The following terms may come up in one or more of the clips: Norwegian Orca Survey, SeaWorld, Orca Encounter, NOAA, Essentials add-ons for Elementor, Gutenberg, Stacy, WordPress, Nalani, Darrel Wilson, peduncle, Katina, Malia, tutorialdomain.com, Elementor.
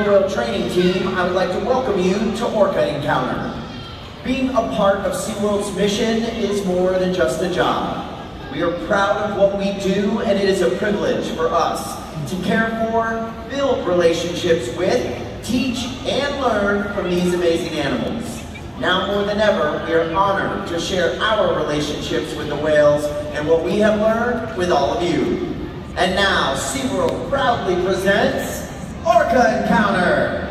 SeaWorld training team, I would like to welcome you to Orca Encounter. Being a part of SeaWorld's mission is more than just a job. We are proud of what we do, and it is a privilege for us to care for, build relationships with, teach, and learn from these amazing animals. Now more than ever, we are honored to share our relationships with the whales and what we have learned with all of you. And now, SeaWorld proudly presents Orca Encounter!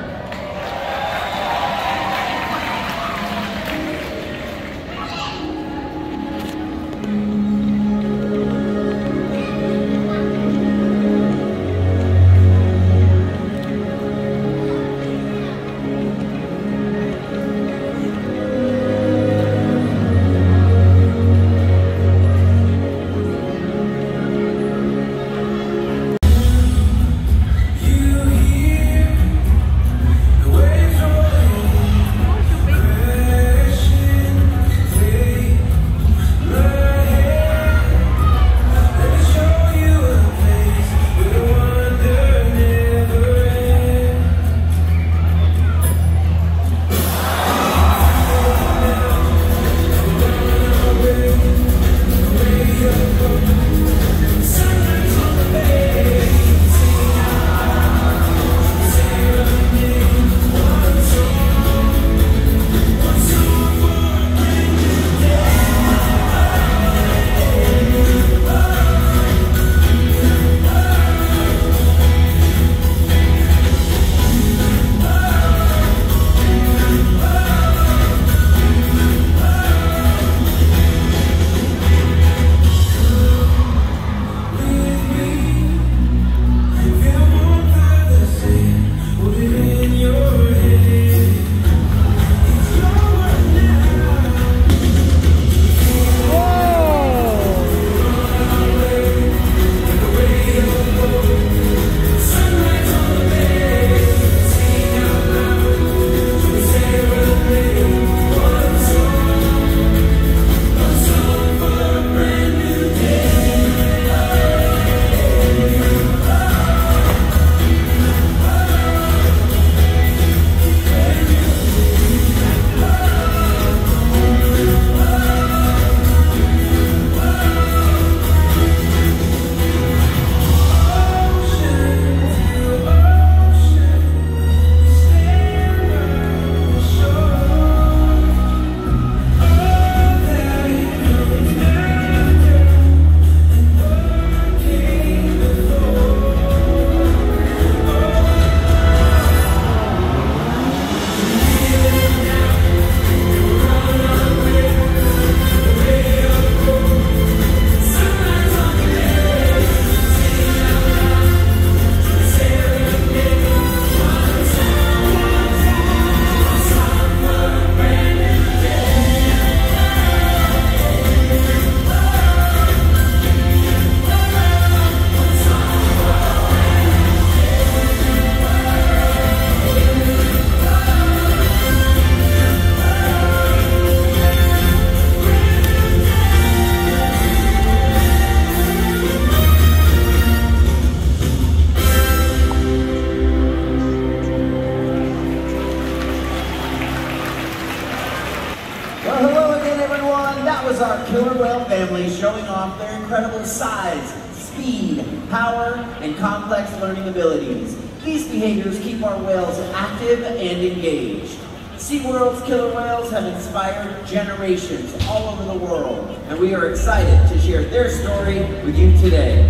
Our killer whale family showing off their incredible size, speed, power, and complex learning abilities. These behaviors keep our whales active and engaged. SeaWorld's killer whales have inspired generations all over the world, and we are excited to share their story with you today.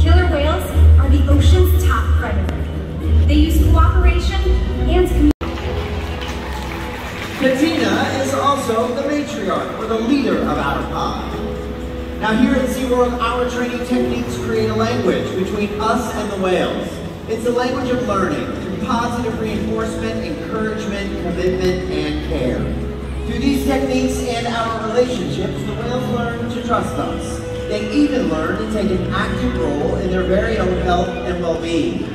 Killer whales are the ocean's top predator. They use cooperation and communication. Katina is also the matriarch, or the leader of our pod. Now here at SeaWorld, our training techniques create a language between us and the whales. It's a language of learning, through positive reinforcement, encouragement, commitment, and care. Through these techniques and our relationships, the whales learn to trust us. They even learn to take an active role in their very own health and well-being.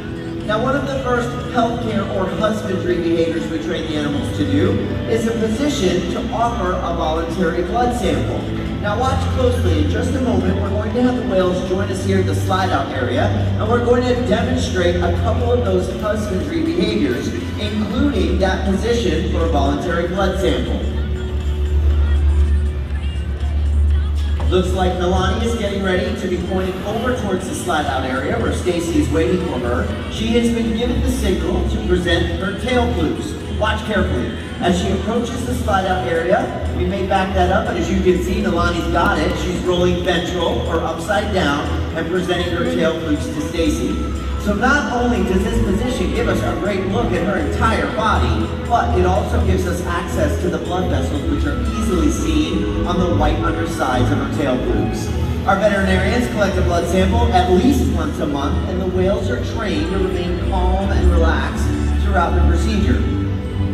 Now, one of the first healthcare or husbandry behaviors we train the animals to do is a position to offer a voluntary blood sample. Now watch closely. In just a moment, we're going to have the whales join us here in the slide-out area, and we're going to demonstrate a couple of those husbandry behaviors, including that position for a voluntary blood sample. Looks like Nalani is getting ready to be pointed over towards the slide-out area where Stacy is waiting for her. She has been given the signal to present her tail clues. Watch carefully. As she approaches the slide-out area, we may back that up, but as you can see, Nalani's got it. She's rolling ventral or upside down and presenting her tail clues to Stacy. So not only does this position give us a great look at her entire body, but it also gives us access to the blood vessels, which are easily seen on the white undersides of her tail boobs. Our veterinarians collect a blood sample at least once a month, and the whales are trained to remain calm and relaxed throughout the procedure.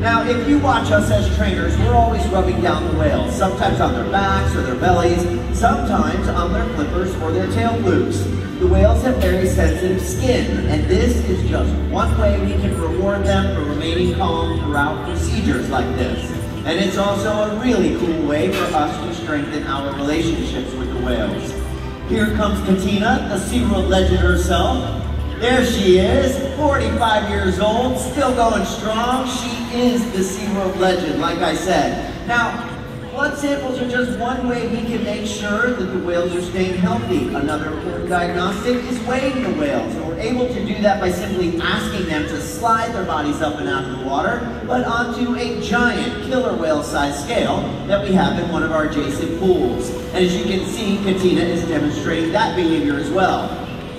Now, if you watch us as trainers, we're always rubbing down the whales, sometimes on their backs or their bellies, sometimes on their flippers or their tail boobs. The whales have very sensitive skin, and this is just one way we can reward them for remaining calm throughout procedures like this. And it's also a really cool way for us to strengthen our relationships with the whales. Here comes Katina, the SeaWorld legend herself. There she is, 45 years old, still going strong. She is the SeaWorld legend, like I said. Now, blood samples are just one way we can make sure that the whales are staying healthy. Another important diagnostic is weighing the whales, and we're able to do that by simply asking them to slide their bodies up and out of the water, but onto a giant killer whale-sized scale that we have in one of our adjacent pools. And as you can see, Katina is demonstrating that behavior as well.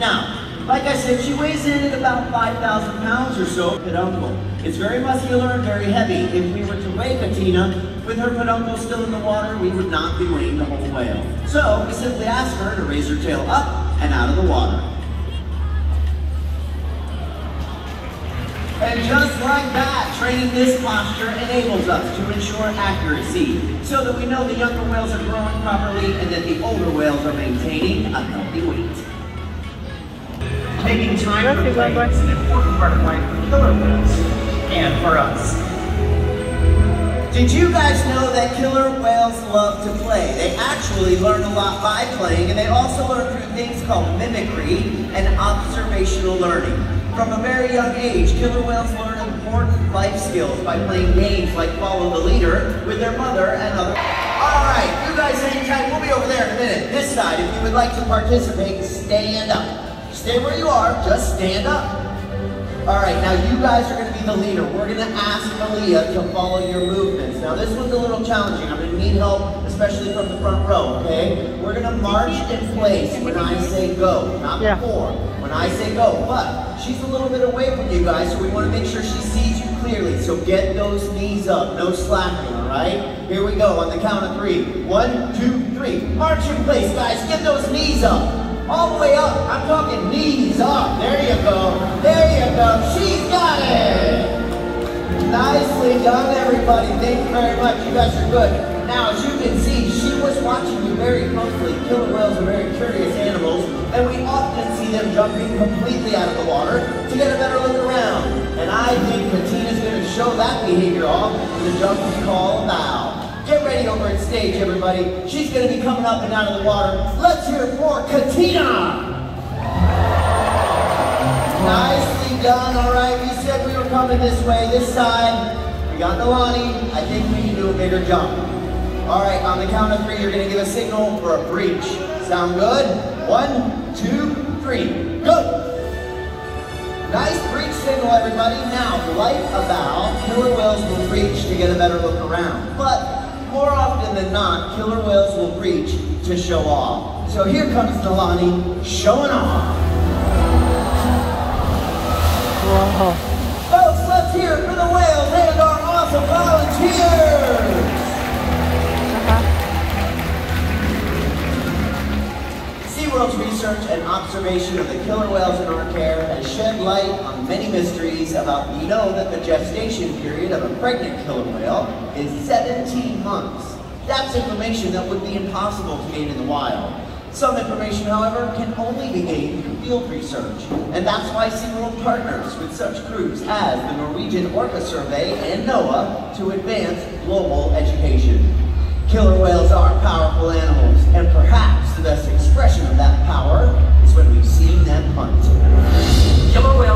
Now, like I said, she weighs in at about 5,000 pounds or so. Peduncle. It's very muscular and very heavy. If we were to weigh Katina with her peduncle still in the water, we would not be weighing the whole whale. So we simply ask her to raise her tail up and out of the water. And just like that, training this posture enables us to ensure accuracy so that we know the younger whales are growing properly and that the older whales are maintaining a healthy weight. Making time for play is an important part of life for killer whales and for us. Did you guys know that killer whales love to play? They actually learn a lot by playing, and they also learn through things called mimicry and observational learning. From a very young age, killer whales learn important life skills by playing games like Follow the Leader with their mother and other. Alright, you guys hang tight, we'll be over there in a minute. This side, if you would like to participate, stand up. Stay where you are, just stand up. All right, now you guys are gonna be the leader. We're gonna ask Malia to follow your movements. Now this one's a little challenging. I'm gonna need help, especially from the front row, okay? We're gonna march in place when I say go, not before. When I say go, but she's a little bit away from you guys, so we wanna make sure she sees you clearly. So get those knees up, no slacking, all right? Here we go, on the count of three. 1, 2, 3, march in place, guys. Get those knees up. All the way up, I'm talking knees up. There you go, she's got it! Nicely done, everybody, thank you very much, you guys are good. Now, as you can see, she was watching you very closely. Killer whales are very curious animals, and we often see them jumping completely out of the water to get a better look around. And I think Katina's gonna show that behavior off with a jump we call bow. Get ready over at stage, everybody. She's gonna be coming up and out of the water. Let's hear it for Katina! Nicely done, all right. We said we were coming this way, this side. We got Nalani. I think we can do a bigger jump. All right, on the count of three, you're gonna give a signal for a breach. Sound good? 1, 2, 3, go! Nice breach signal, everybody. Now, like a bow, killer whales will breach to get a better look around. But more often than not, killer whales will breach to show off. So here comes Nalani, showing off. Wow. Folks, let's hear it for the whales and our awesome volunteers! SeaWorld's research and observation of the killer whales in our care has shed light on many mysteries about, you know, that the gestation period of a pregnant killer whale is 17 months. That's information that would be impossible to gain in the wild. Some information, however, can only be gained through field research, and that's why SeaWorld partners with such groups as the Norwegian Orca Survey and NOAA to advance global education. Killer whales are powerful animals, and perhaps the best expression of that power is when we've seen them hunt. Killer whales